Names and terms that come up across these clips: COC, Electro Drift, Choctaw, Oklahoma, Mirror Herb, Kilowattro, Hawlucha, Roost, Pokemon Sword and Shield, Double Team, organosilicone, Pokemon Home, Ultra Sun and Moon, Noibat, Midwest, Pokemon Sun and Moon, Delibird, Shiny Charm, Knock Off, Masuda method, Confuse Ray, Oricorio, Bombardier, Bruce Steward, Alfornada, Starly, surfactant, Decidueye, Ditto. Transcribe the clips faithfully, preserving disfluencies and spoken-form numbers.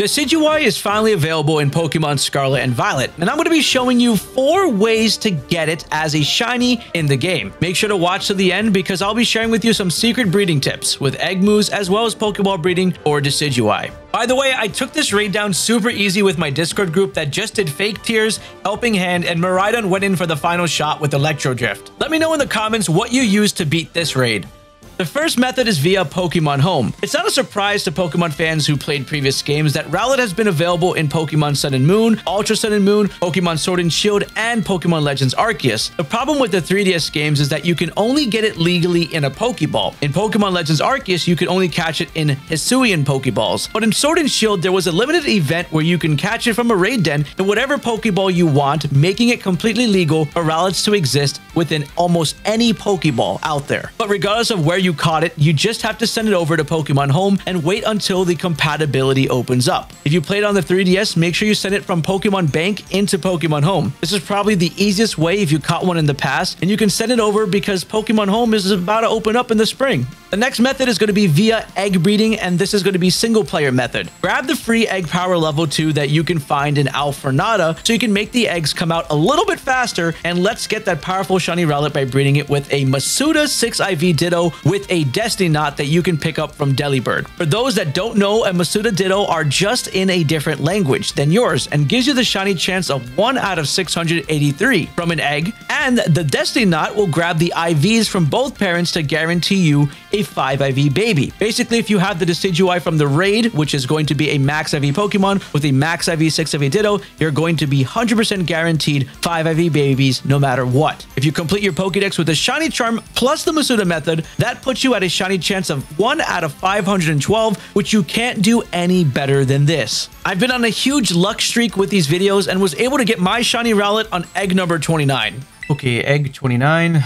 Decidueye is finally available in Pokemon Scarlet and Violet, and I'm going to be showing you four ways to get it as a shiny in the game. Make sure to watch to the end because I'll be sharing with you some secret breeding tips with egg moves as well as Pokeball breeding for Decidueye. By the way, I took this raid down super easy with my Discord group that just did fake tears, helping hand, and Miraidon went in for the final shot with Electro Drift. Let me know in the comments what you used to beat this raid. The first method is via Pokemon Home. It's not a surprise to Pokemon fans who played previous games that Rowlet has been available in Pokemon Sun and Moon, Ultra Sun and Moon, Pokemon Sword and Shield, and Pokemon Legends Arceus. The problem with the three D S games is that you can only get it legally in a Pokeball. In Pokemon Legends Arceus, you can only catch it in Hisuian Pokeballs. But in Sword and Shield, there was a limited event where you can catch it from a raid den in whatever Pokeball you want, making it completely legal for Rowlets to exist within almost any Pokeball out there. But regardless of where you You caught it, you just have to send it over to Pokemon Home and wait until the compatibility opens up. If you played on the three D S, make sure you send it from Pokemon Bank into Pokemon Home. This is probably the easiest way if you caught one in the past, and you can send it over because Pokemon Home is about to open up in the spring. The next method is going to be via egg breeding, and this is going to be single player method. Grab the free egg power level two that you can find in Alfornada so you can make the eggs come out a little bit faster, and let's get that powerful shiny Rowlet by breeding it with a Masuda six I V Ditto with a Destiny Knot that you can pick up from Delibird. For those that don't know, a Masuda Ditto are just in a different language than yours and gives you the shiny chance of one out of six hundred eighty-three from an egg, and the Destiny Knot will grab the I Vs from both parents to guarantee you a five I V baby. Basically, if you have the Decidueye from the raid, which is going to be a max I V Pokemon with a max I V six I V Ditto, you're going to be one hundred percent guaranteed five I V babies no matter what. If you complete your Pokedex with a Shiny Charm plus the Masuda method, that puts you at a shiny chance of one out of five hundred twelve, which you can't do any better than this. I've been on a huge luck streak with these videos and was able to get my shiny Rowlet on egg number twenty-nine. Okay, egg twenty-nine.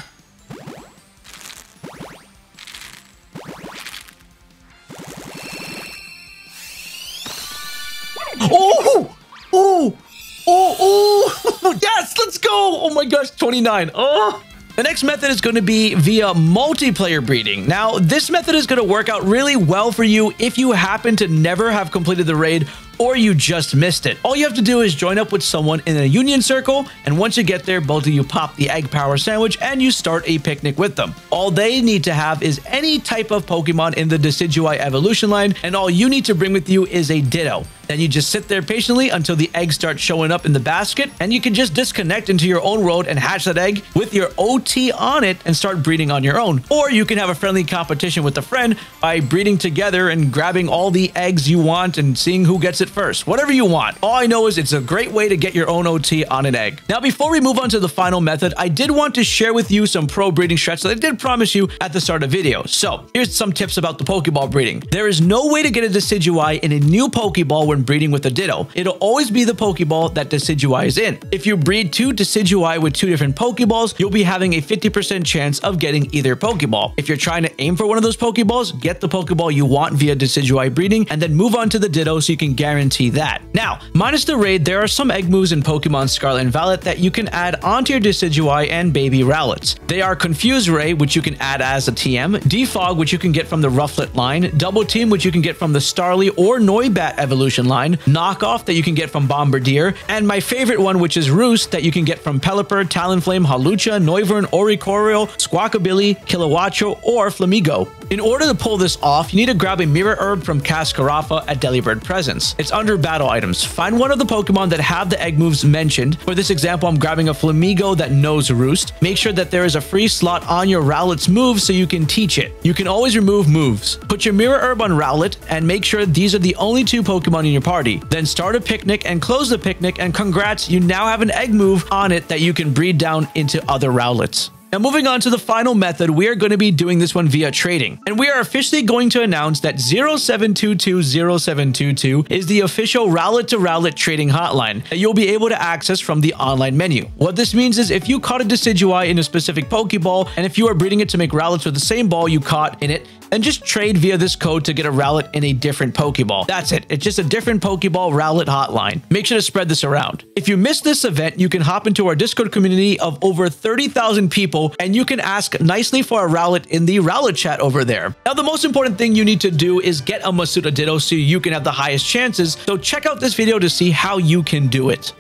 Oh, oh, oh, oh, yes, let's go. Oh my gosh, twenty-nine. Oh. The next method is going to be via multiplayer breeding. Now, this method is going to work out really well for you if you happen to never have completed the raid or you just missed it. All you have to do is join up with someone in a Union Circle, and once you get there, both of you pop the egg power sandwich and you start a picnic with them. All they need to have is any type of Pokemon in the Decidueye evolution line, and all you need to bring with you is a Ditto. Then you just sit there patiently until the eggs start showing up in the basket, and you can just disconnect into your own world and hatch that egg with your O T on it and start breeding on your own. Or you can have a friendly competition with a friend by breeding together and grabbing all the eggs you want and seeing who gets it first. Whatever you want. All I know is it's a great way to get your own O T on an egg. Now, before we move on to the final method, I did want to share with you some pro breeding strats that I did promise you at the start of the video. So here's some tips about the Pokeball breeding. There is no way to get a Decidueye in a new Pokeball when breeding with a Ditto. It'll always be the Pokeball that Decidueye is in. If you breed two Decidueye with two different Pokeballs, you'll be having a fifty percent chance of getting either Pokeball. If you're trying to aim for one of those Pokeballs, get the Pokeball you want via Decidueye breeding and then move on to the Ditto so you can guarantee that. Now, minus the raid, there are some egg moves in Pokemon Scarlet and Violet that you can add onto your Decidueye and baby Rowlets. They are Confuse Ray, which you can add as a T M, Defog, which you can get from the Rufflet line, Double Team, which you can get from the Starly or Noibat evolution line, Knock Off that you can get from Bombardier, and my favorite one, which is Roost, that you can get from Pelipper, Talonflame, Hawlucha, Noivern, Oricorio, Squawkabilly, Kilowattro, or Flamigo. In order to pull this off, you need to grab a Mirror Herb from Cascarafa at Delibird Presents. It's under battle items. Find one of the Pokemon that have the egg moves mentioned. For this example, I'm grabbing a Flamigo that knows Roost. Make sure that there is a free slot on your Rowlet's move so you can teach it. You can always remove moves. Put your Mirror Herb on Rowlet and make sure these are the only two Pokemon in your party. Then start a picnic and close the picnic, and congrats, you now have an egg move on it that you can breed down into other Rowlets. Now, moving on to the final method, we are going to be doing this one via trading. And we are officially going to announce that oh seven two two oh seven two two is the official Rowlet to Rowlet trading hotline that you'll be able to access from the online menu. What this means is if you caught a Decidueye in a specific Pokeball, and if you are breeding it to make Rowlets with the same ball you caught in it, and just trade via this code to get a Rowlet in a different Pokeball. That's it. It's just a different Pokeball Rowlet hotline. Make sure to spread this around. If you missed this event, you can hop into our Discord community of over thirty thousand people, and you can ask nicely for a Rowlet in the Rowlet chat over there. Now, the most important thing you need to do is get a Masuda Ditto so you can have the highest chances. So check out this video to see how you can do it.